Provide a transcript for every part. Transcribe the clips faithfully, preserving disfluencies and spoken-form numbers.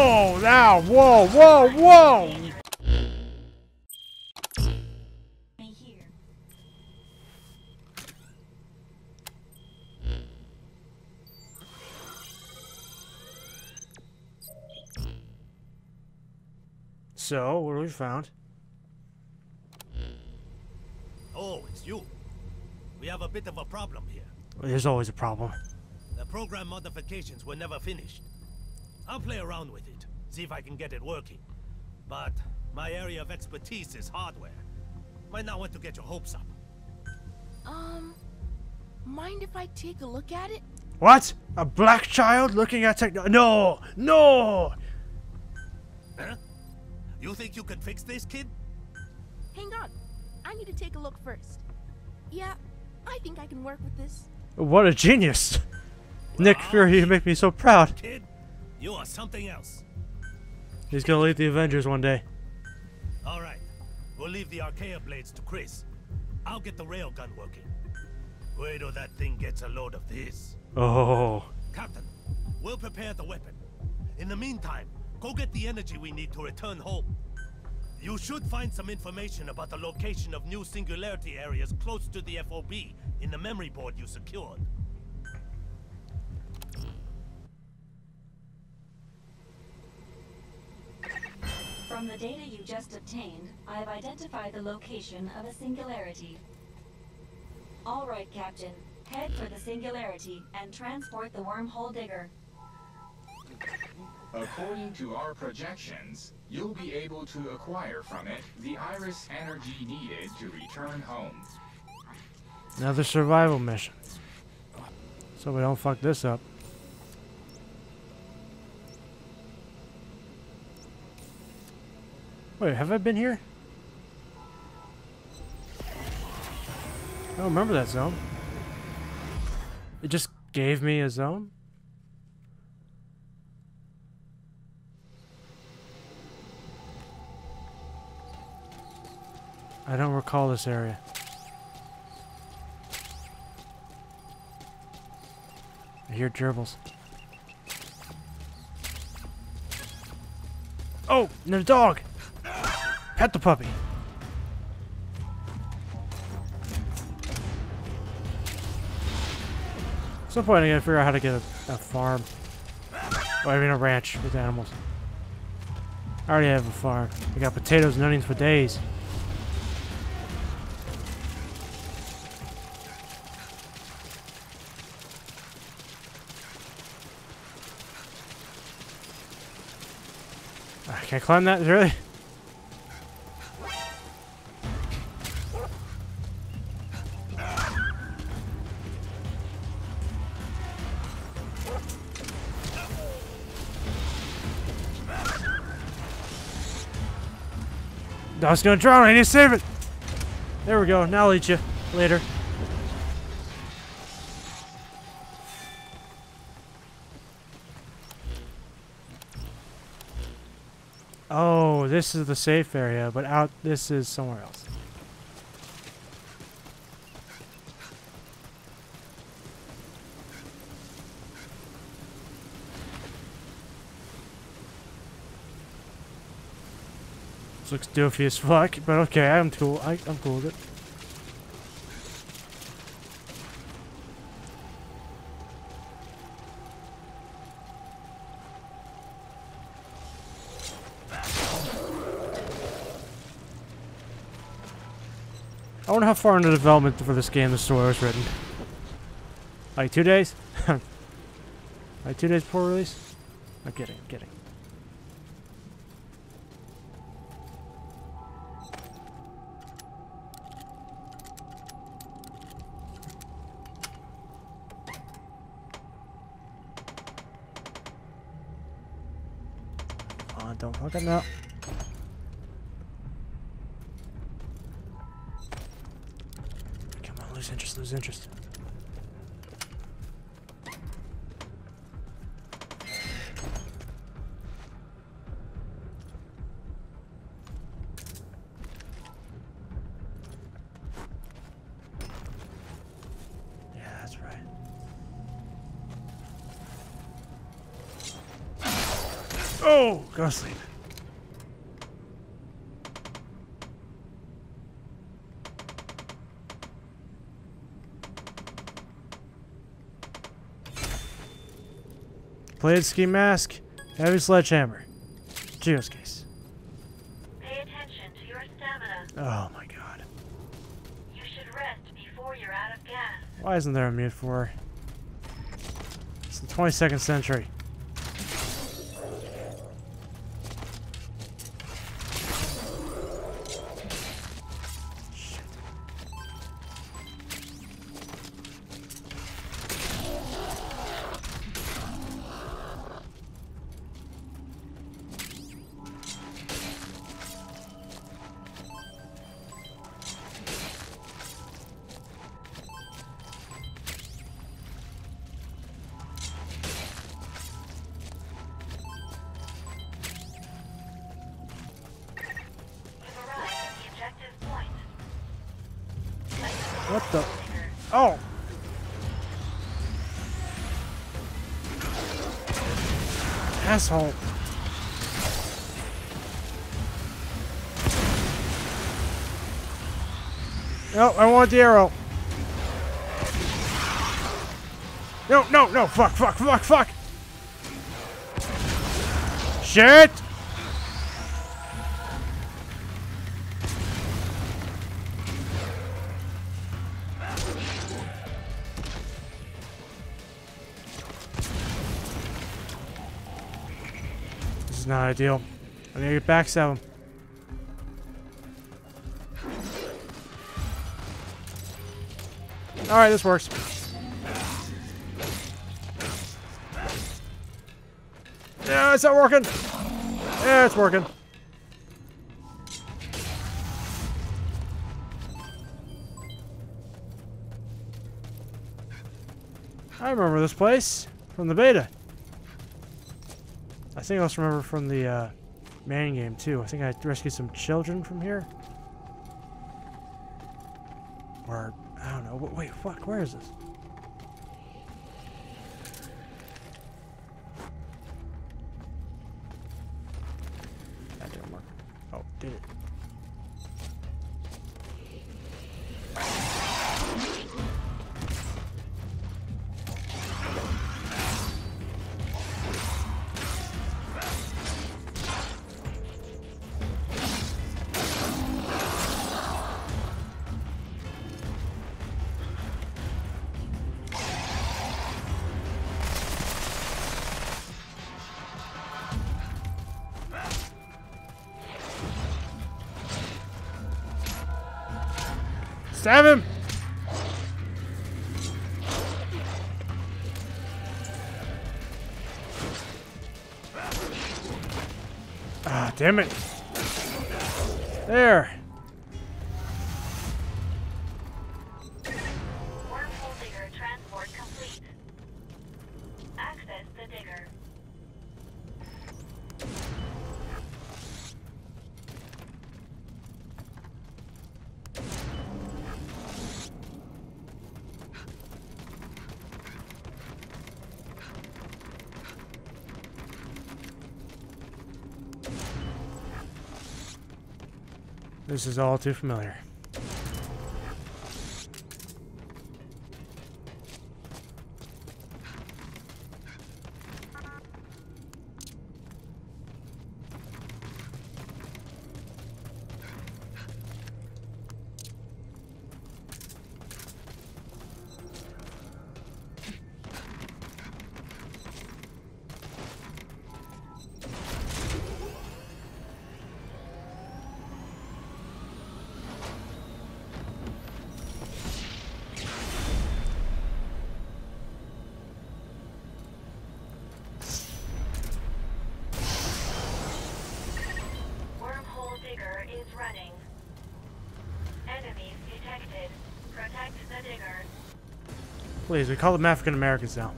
Whoa! Now, whoa, whoa, whoa! So, what have we found? Oh, it's you. We have a bit of a problem here. There's always a problem. The program modifications were never finished. I'll play around with it, see if I can get it working. But my area of expertise is hardware. Might not want to get your hopes up. Um, mind if I take a look at it? What? A black child looking at techno- No! No! Huh? You think you can fix this, kid? Hang on. I need to take a look first. Yeah, I think I can work with this. What a genius! Well, Nick Fury, you make me so proud. Kid, you are something else. He's gonna lead the Avengers one day. Alright, we'll leave the Archaea Blades to Chris. I'll get the railgun working. Wait till that thing gets a load of this. Oh. Captain, we'll prepare the weapon. In the meantime, go get the energy we need to return home. You should find some information about the location of new singularity areas close to the F O B in the memory board you secured. From the data you just obtained, I've identified the location of a singularity. All right, Captain. Head for the singularity and transport the wormhole digger. According to our projections, you'll be able to acquire from it the iris energy needed to return home. Another survival mission. So we don't fuck this up. Wait, have I been here? I don't remember that zone. It just gave me a zone? I don't recall this area. I hear gerbils. Oh, there's a dog! Pet the puppy! At some point I gotta figure out how to get a, a farm. Or I mean a ranch with animals. I already have a farm. I got potatoes and onions for days. Can I climb that? Really? I was gonna drown. I need to save it. There we go. Now I'll eat you later. Oh, this is the safe area, but out this is somewhere else. This looks doofy as fuck, but okay, I'm cool. I, I'm cool with it. I wonder how far into development for this game the story was written. Like two days? Like two days before release? I'm kidding, I'm kidding. Come on, don't look at now. Lose interest, lose interest. Yeah, that's right. Oh, gotta sleep. Plated ski mask, heavy sledgehammer, Geo's case. Pay attention to your stamina. Oh my god. You should rest before you're out of gas. Why isn't there a mute for her? It's the twenty-second century. What the? Oh! Asshole. No, I want the arrow. No, no, no. Fuck, fuck, fuck, fuck. Shit! Not ideal. I need to get backstab him. Alright, this works. Yeah, it's not working. Yeah, it's working. I remember this place from the beta. I think I also remember from the uh, man game too. I think I rescued some children from here. Or, I don't know. Wait, fuck, where is this? That didn't work. Oh, did it? Stab him! Ah, damn it. There. Wormhole digger transport complete. Access the digger. This is all too familiar. Please, we call them African Americans now.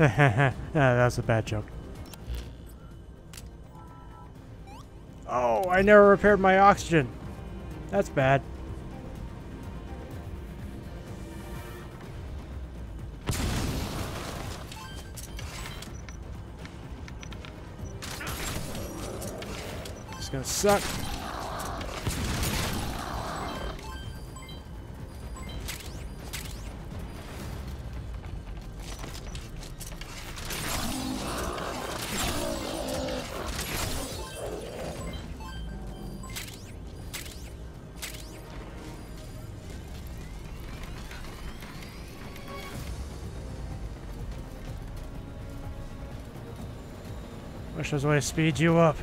Yeah, that was a bad joke. Oh, I never repaired my oxygen. That's bad. is gonna suck. Wish there's a way to speed you up.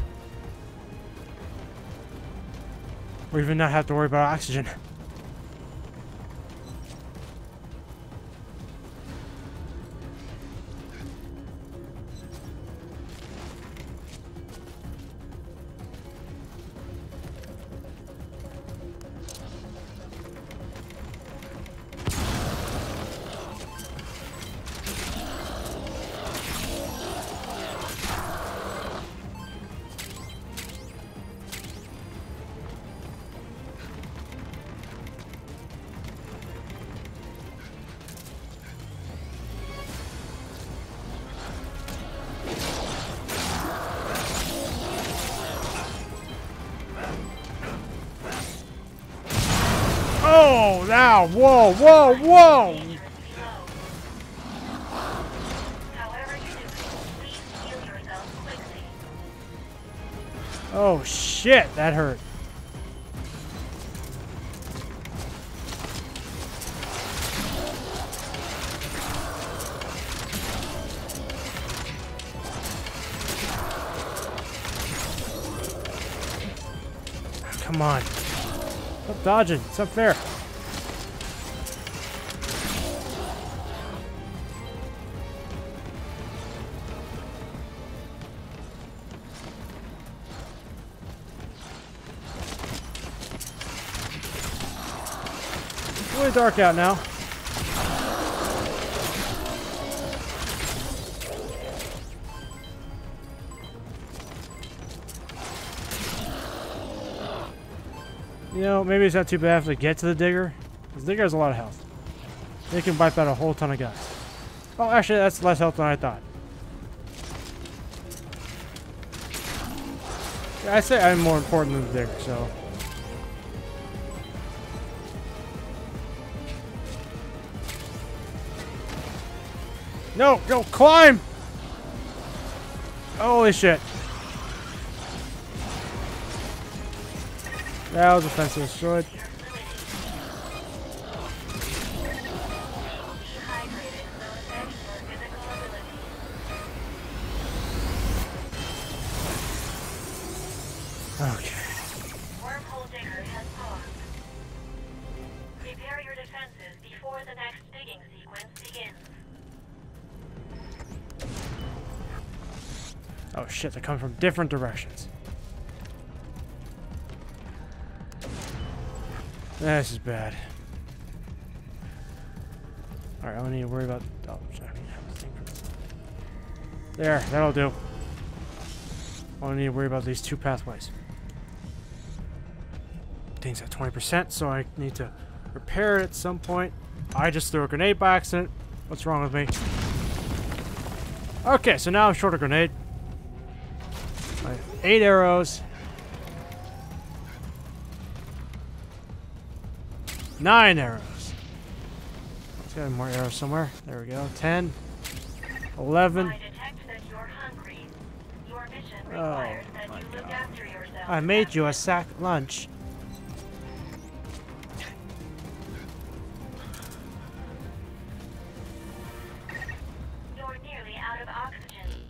Or even not have to worry about oxygen. Now, whoa, whoa, whoa! Oh shit, that hurt. Oh, come on. Stop dodging, it's up there. It's dark out now. You know, maybe it's not too bad if they get to the digger. Because the digger has a lot of health. They can wipe out a whole ton of guys. Oh, actually, that's less health than I thought. I say I'm more important than the digger, so... No, go climb! Holy shit. That was offensive, destroyed. Okay. Wormhole digger has paused. Prepare your defenses before the next digging sequence begins. Oh shit, they come from different directions. This is bad. Alright, I don't need to worry about... Oh, sorry. There, that'll do. I don't need to worry about these two pathways. Thing's at twenty percent, so I need to repair it at some point. I just threw a grenade by accident. What's wrong with me? Okay, so now I'm short a grenade. Eight arrows. Nine arrows. Let's get more arrows somewhere. There we go. Ten. Eleven. I detect that you're hungry. Your mission requires that you look after yourself. I made you a sack lunch. You're nearly out of oxygen.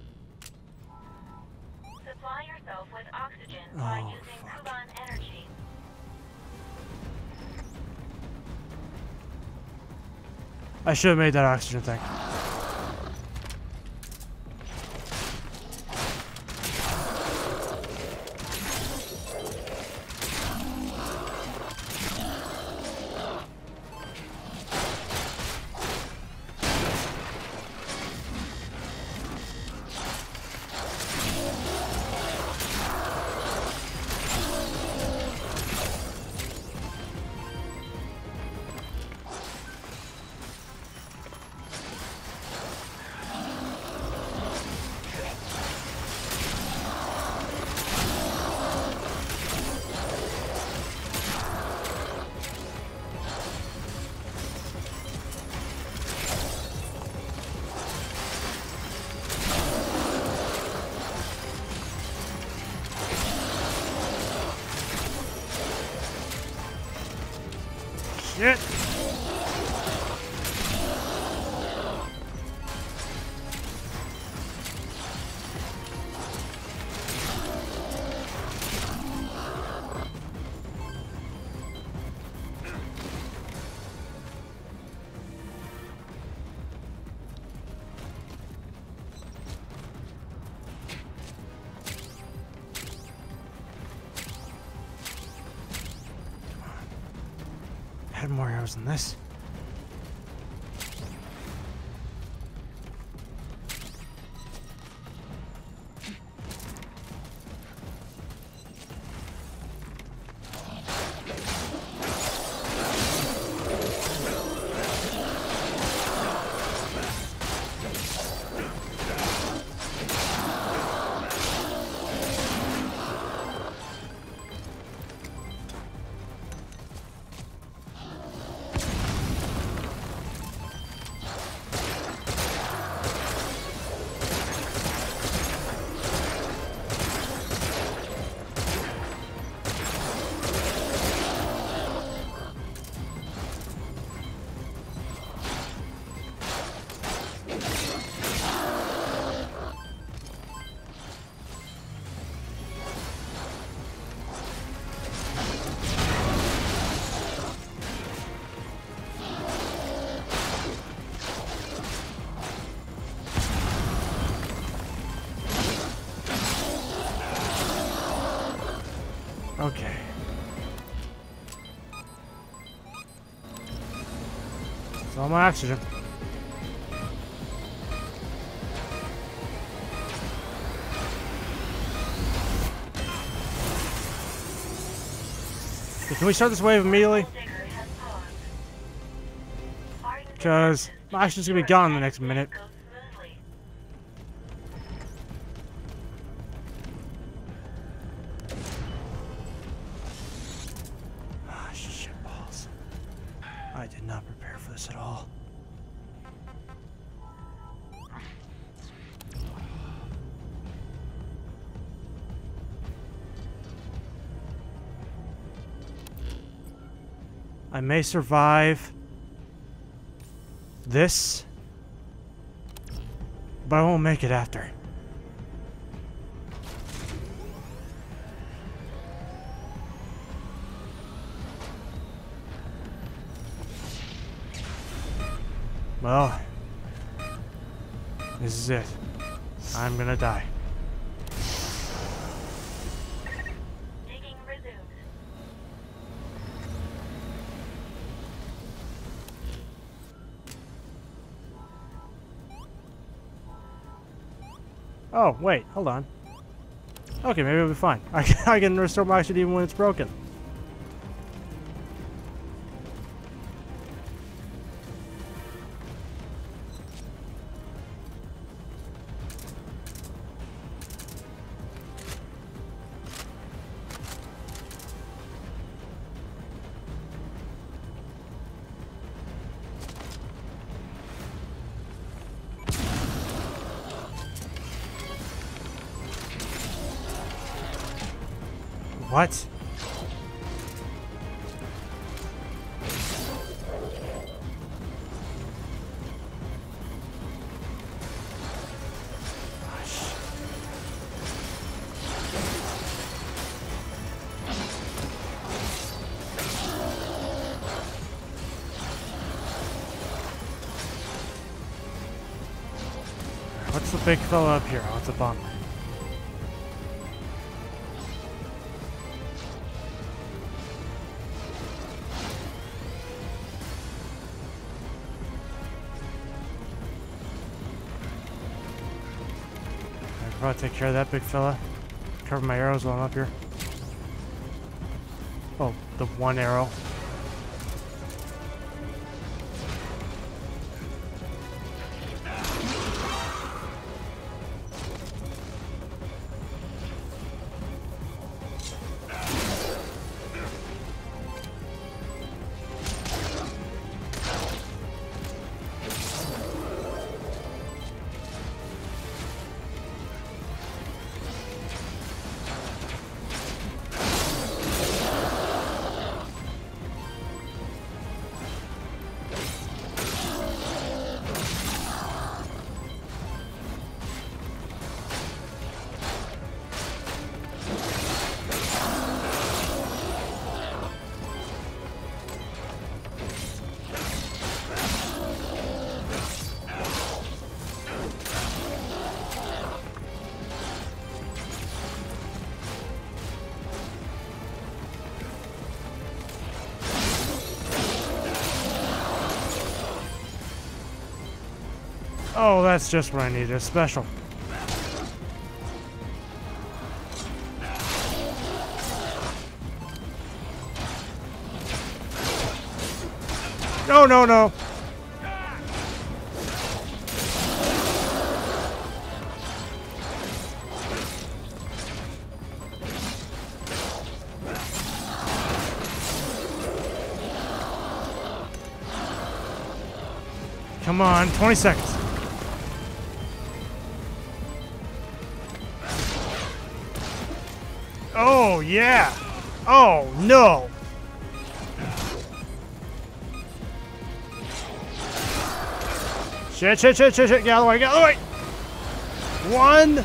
Supply yourself with oxygen oh, by using iris energy. I should have made that oxygen thing. Shit! More arrows than this. Okay. That's all my oxygen. Okay, can we start this wave immediately? Because my oxygen's gonna be gone in the next minute. I may survive this, but I won't make it after. Well, this is it. I'm gonna die. Oh, wait, hold on. Okay, maybe it'll be fine. I, I can restore my oxygen even when it's broken. What? What's the big fella up here? What's a bomb? I'll take care of that big fella. Cover my arrows while I'm up here. Oh, the one arrow. Oh, that's just what I needed, special. No, no, no. Come on, twenty seconds. Oh, yeah. Oh, no. Shit, shit, shit, shit, shit. Get out of the way, get out of the way. One.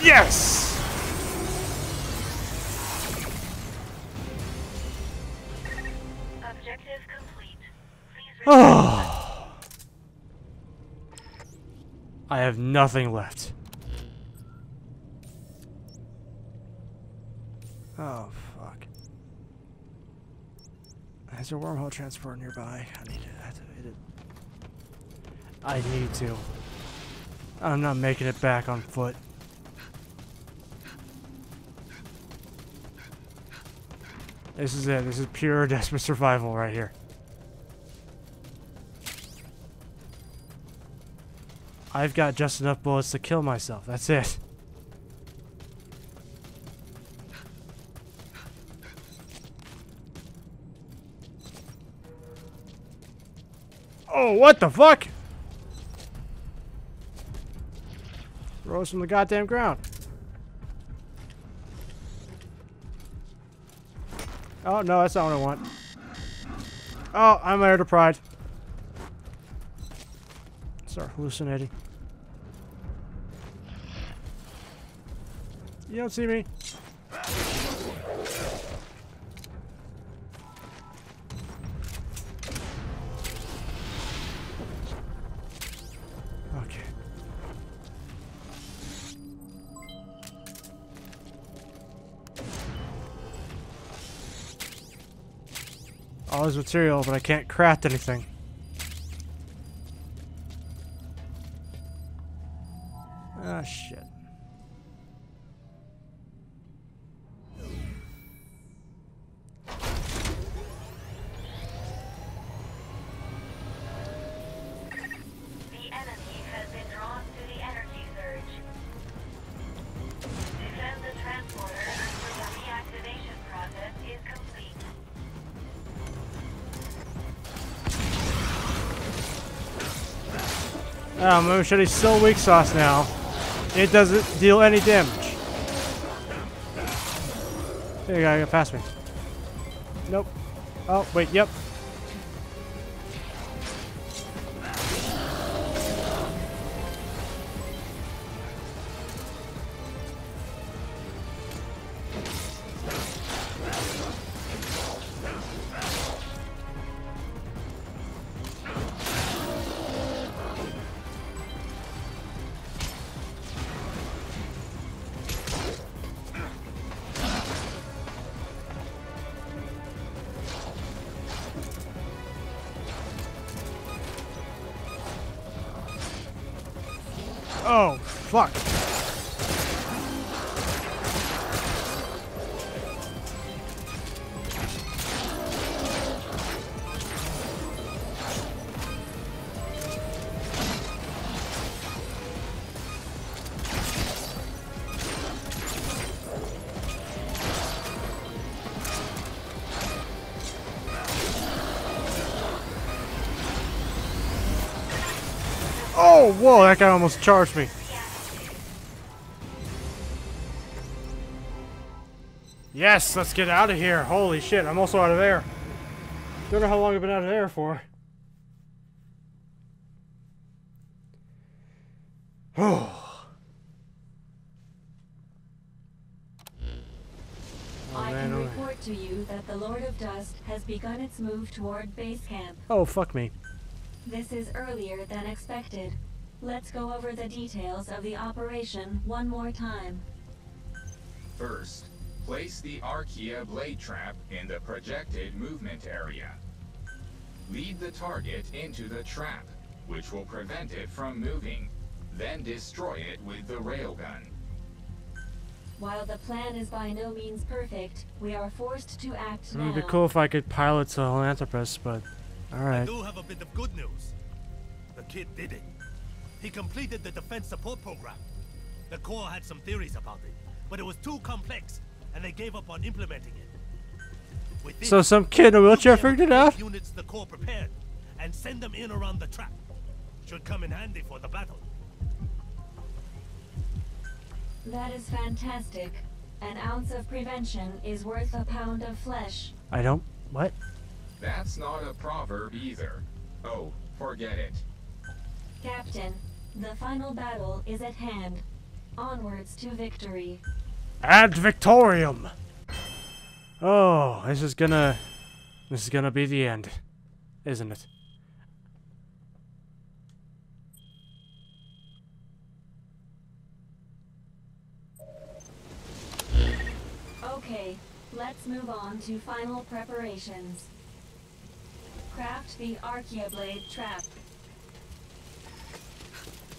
Yes. Objective complete. Oh. I have nothing left. Oh, fuck. There's a wormhole transport nearby. I need to activate it. I need to. I'm not making it back on foot. This is it. This is pure desperate survival right here. I've got just enough bullets to kill myself. That's it. Oh, what the fuck? Rose from the goddamn ground. Oh, no, that's not what I want. Oh, I'm heir to pride. Start hallucinating. You don't see me. Okay. All this material, but I can't craft anything. Ah, shit. Oh, my machete's so weak sauce now. It doesn't deal any damage. There you go, get past me. Nope. Oh, wait, yep. Oh, fuck. Oh, whoa, that guy almost charged me. Yes, let's get out of here. Holy shit, I'm also out of air. Don't know how long I've been out of air for. Oh. Oh, I can report to you that the Lord of Dust has begun its move toward base camp. Oh, fuck me. This is earlier than expected. Let's go over the details of the operation one more time. First, place the Archaea Blade Trap in the projected movement area. Lead the target into the trap, which will prevent it from moving, then destroy it with the railgun. While the plan is by no means perfect, we are forced to act now. It would be cool if I could pilot the Philanthropist, but alright. I do have a bit of good news. The kid did it. He completed the defense support program. The Corps had some theories about it, but it was too complex, and they gave up on implementing it. With so this, some kid in a wheelchair figured it out? Units the Corps prepared, and send them in around the trap. Should come in handy for the battle. That is fantastic. An ounce of prevention is worth a pound of flesh. I don't... what? That's not a proverb either. Oh, forget it. Captain, the final battle is at hand. Onwards to victory. Ad Victorium! Oh, this is gonna... this is gonna be the end, isn't it? Okay, let's move on to final preparations. Craft the Archaeoblade Trap.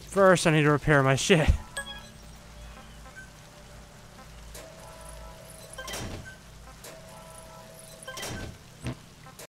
First, I need to repair my shit.